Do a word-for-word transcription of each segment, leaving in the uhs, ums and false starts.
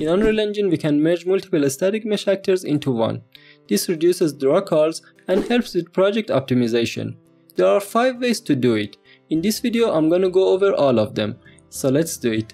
In Unreal Engine, we can merge multiple static mesh actors into one. This reduces draw calls and helps with project optimization. There are five ways to do it. In this video, I'm gonna go over all of them. So let's do it.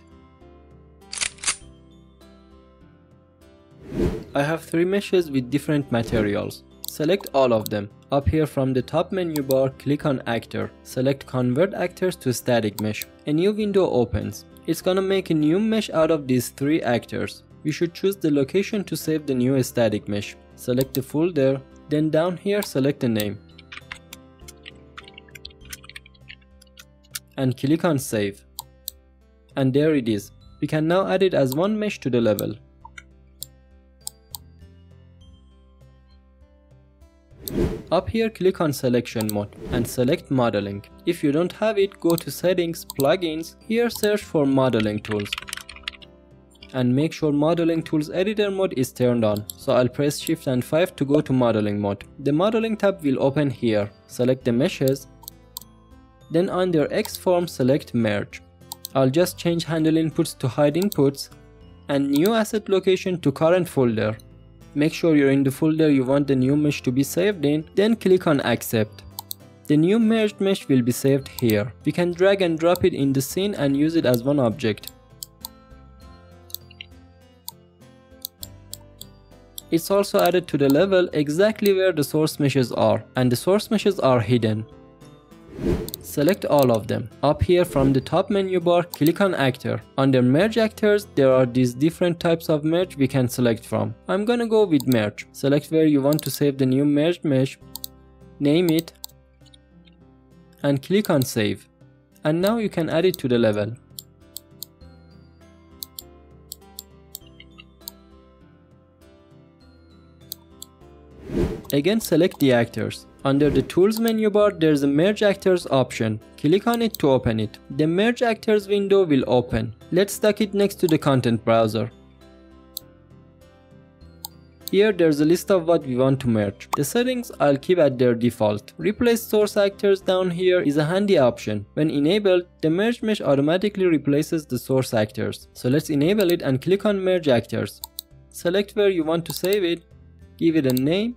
I have three meshes with different materials. Select all of them. Up here from the top menu bar, click on Actor. Select Convert Actors to Static Mesh. A new window opens. It's gonna make a new mesh out of these three actors. We should choose the location to save the new static mesh. Select the folder, then down here select the name. And click on Save. And there it is. We can now add it as one mesh to the level. Up here click on selection mode and select modeling. If you don't have it, go to settings, plugins, here search for modeling tools. And make sure modeling tools editor mode is turned on, so I'll press shift and five to go to modeling mode. The modeling tab will open here, select the meshes, then under X form select merge. I'll just change handle inputs to hide inputs and new asset location to current folder. Make sure you're in the folder you want the new mesh to be saved in, then click on accept. The new merged mesh will be saved here. We can drag and drop it in the scene and use it as one object. It's also added to the level exactly where the source meshes are, and the source meshes are hidden. Select all of them. Up here from the top menu bar, click on Actor. Under Merge Actors, there are these different types of merge we can select from. I'm gonna go with Merge. Select where you want to save the new merged mesh, name it, and click on Save. And now you can add it to the level. Again, select the actors. Under the Tools menu bar, there's a Merge Actors option. Click on it to open it. The Merge Actors window will open. Let's stack it next to the content browser. Here there's a list of what we want to merge. The settings I'll keep at their default. Replace source actors down here is a handy option. When enabled, the merge mesh automatically replaces the source actors. So let's enable it and click on Merge Actors. Select where you want to save it, give it a name,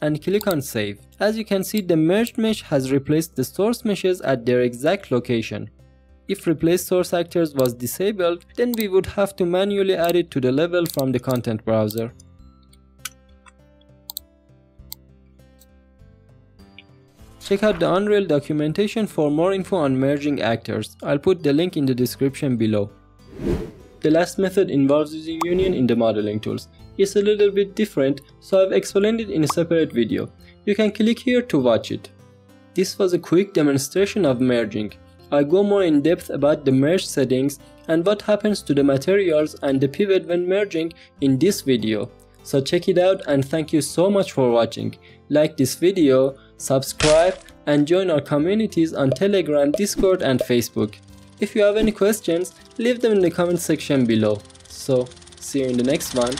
and click on Save. As you can see, the merged mesh has replaced the source meshes at their exact location. If replace source actors was disabled, then we would have to manually add it to the level from the content browser. Check out the Unreal documentation for more info on merging actors. I'll put the link in the description below. The last method involves using union in the modeling tools. It's a little bit different, so I've explained it in a separate video. You can click here to watch it. This was a quick demonstration of merging. I go more in depth about the merge settings and what happens to the materials and the pivot when merging in this video. So check it out, and thank you so much for watching. Like this video, subscribe, and join our communities on Telegram, Discord, and Facebook. If you have any questions, leave them in the comment section below. So, see you in the next one.